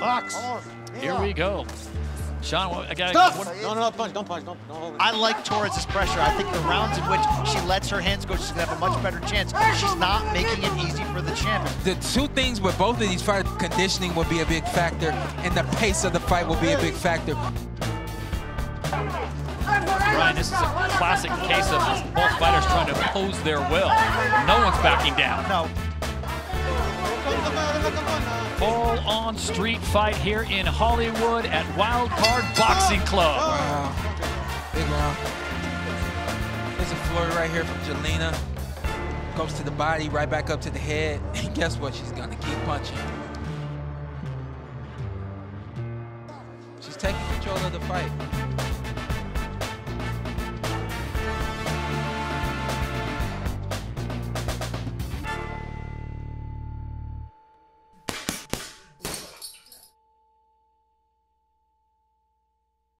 Box. Here we go. Sean, I got to... No, punch, don't punch, don't hold it. I like Torres' pressure. I think the rounds in which she lets her hands go, she's going to have a much better chance. She's not making it easy for the champion. The two things with both of these fighters, conditioning will be a big factor, and the pace of the fight will be a big factor. Ryan, this is a classic case of both fighters trying to oppose their will. No one's backing down. No. Full-on street fight here in Hollywood at Wild Card Boxing Club. Wow, big round. There's a flurry right here from Jelena. Goes to the body, right back up to the head. And guess what? She's gonna keep punching. She's taking control of the fight.